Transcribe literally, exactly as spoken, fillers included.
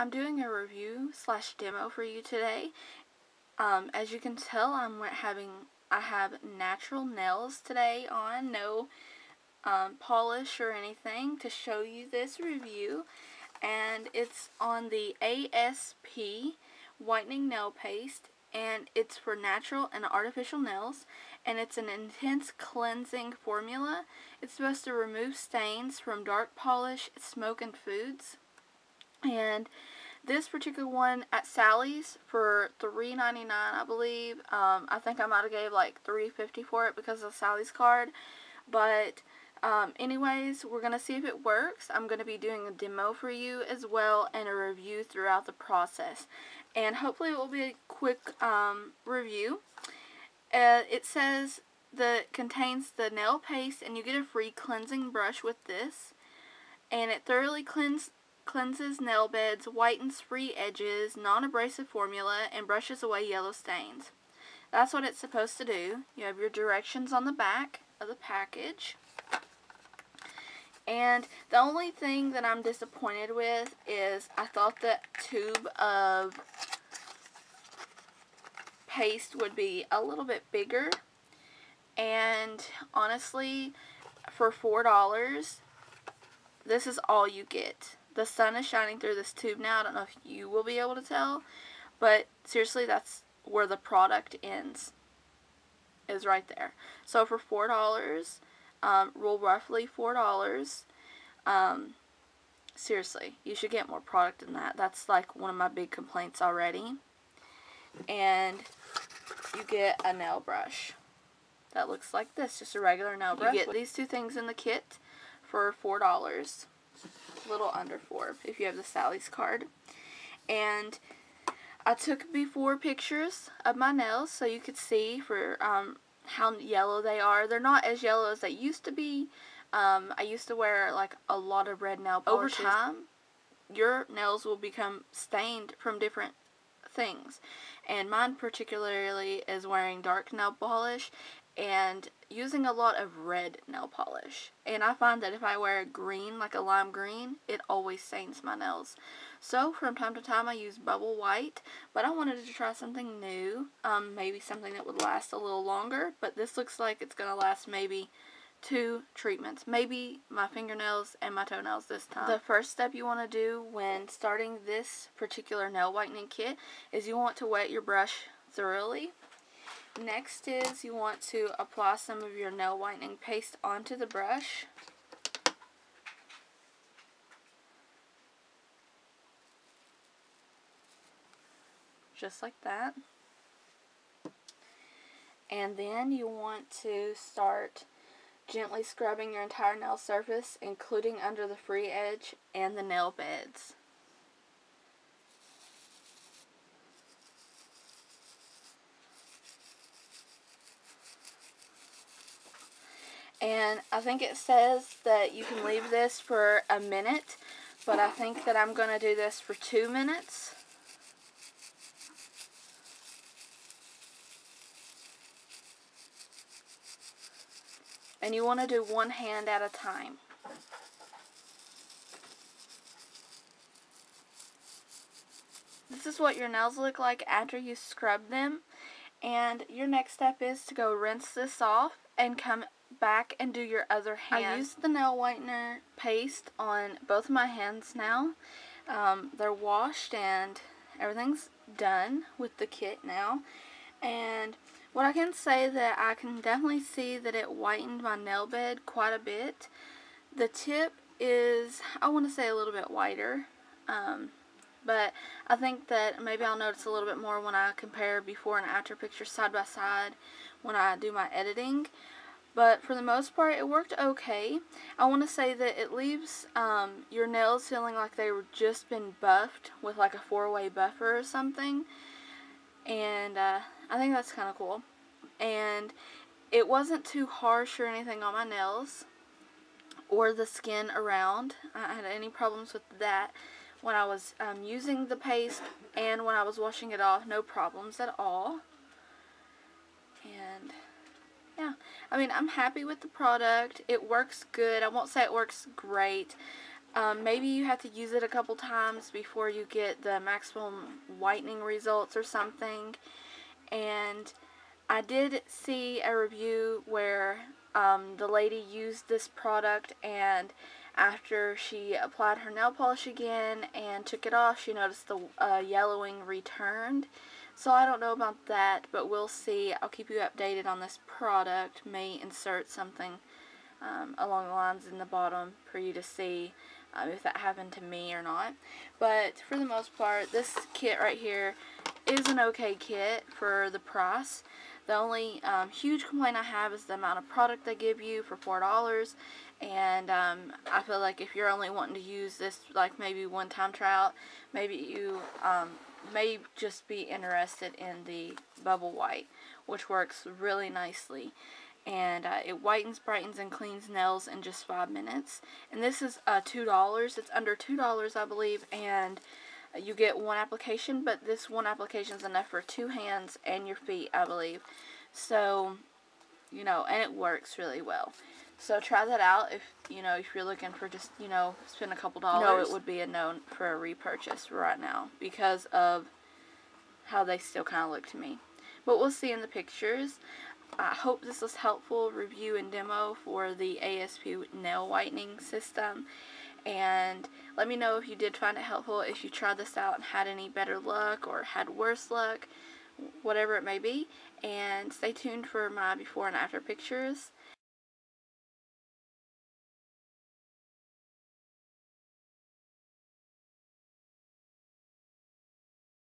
I'm doing a review slash demo for you today. Um, as you can tell, I'm having I have natural nails today on, no um, polish or anything, to show you this review. And it's on the A S P whitening nail paste, and it's for natural and artificial nails, and it's an intense cleansing formula. It's supposed to remove stains from dark polish, smoke, and foods. And this particular one at Sally's for three ninety-nine, I believe. Um, I think I might have gave like three fifty for it because of the Sally's card. But um, anyways, we're gonna see if it works. I'm gonna be doing a demo for you as well and a review throughout the process. And hopefully it will be a quick um, review. Uh, it says that contains the nail paste, and you get a free cleansing brush with this. And it thoroughly cleans. Cleanses nail beds, whitens free edges, non-abrasive formula, and brushes away yellow stains. That's what it's supposed to do. You have your directions on the back of the package. And the only thing that I'm disappointed with is I thought that tube of paste would be a little bit bigger. And honestly, for four dollars, this is all you get. The sun is shining through this tube now. I don't know if you will be able to tell, but seriously, that's where the product ends, is right there. So for four dollars, um, well, roughly four dollars, um, seriously, you should get more product than that. That's like one of my big complaints already. And you get a nail brush that looks like this, just a regular nail brush. You get these two things in the kit for four dollars. Little under four if you have the Sally's card. And I took before pictures of my nails so you could see for um, how yellow they are. They're not as yellow as they used to be. Um, I used to wear like a lot of red nail polishes. Over time, your nails will become stained from different things. And mine particularly is wearing dark nail polish and using a lot of red nail polish. And I find that if I wear green, like a lime green, it always stains my nails. So from time to time I use Bubble White, but I wanted to try something new, um, maybe something that would last a little longer, but this looks like it's going to last maybe two treatments, maybe my fingernails and my toenails this time. The first step you want to do when starting this particular nail whitening kit is you want to wet your brush thoroughly. Next is you want to apply some of your nail whitening paste onto the brush. Just like that. And then you want to start gently scrubbing your entire nail surface, including under the free edge and the nail beds. And I think it says that you can leave this for a minute, but I think that I'm going to do this for two minutes. And you want to do one hand at a time. This is what your nails look like after you scrub them. And your next step is to go rinse this off and come back and do your other hand. I used the nail whitener paste on both of my hands now. Um, they're washed and everything's done with the kit now. And what I can say that I can definitely see that it whitened my nail bed quite a bit. The tip is, I want to say, a little bit whiter. Um, but I think that maybe I'll notice a little bit more when I compare before and after pictures side by side when I do my editing. But for the most part, it worked okay. I want to say that it leaves um, your nails feeling like they were just been buffed with like a four-way buffer or something. And uh, I think that's kind of cool. And it wasn't too harsh or anything on my nails or the skin around. I had any problems with that when I was um, using the paste and when I was washing it off. No problems at all. And yeah, I mean, I'm happy with the product. It works good. I won't say it works great. Um, maybe you have to use it a couple times before you get the maximum whitening results or something. And I did see a review where um, the lady used this product, and after she applied her nail polish again and took it off, she noticed the uh, yellowing returned. So I don't know about that, but we'll see. I'll keep you updated on this product. May insert something um, along the lines in the bottom for you to see um, if that happened to me or not. But for the most part, this kit right here is an okay kit for the price. The only um, huge complaint I have is the amount of product they give you for four dollars, and um, I feel like if you're only wanting to use this like maybe one time tryout, maybe you um, may just be interested in the Bubble White, which works really nicely. And uh, it whitens, brightens, and cleans nails in just five minutes. And this is uh, two dollars. It's under two dollars, I believe, and you get one application, but this one application is enough for two hands and your feet, I believe. So, you know, and it works really well. So try that out if, you know, if you're looking for just, you know, spend a couple dollars. No, it would be a no for a repurchase right now because of how they still kind of look to me. But we'll see in the pictures. I hope this was helpful review and demo for the A S P nail whitening system. And let me know if you did find it helpful, if you tried this out and had any better luck or had worse luck, whatever it may be. And stay tuned for my before and after pictures.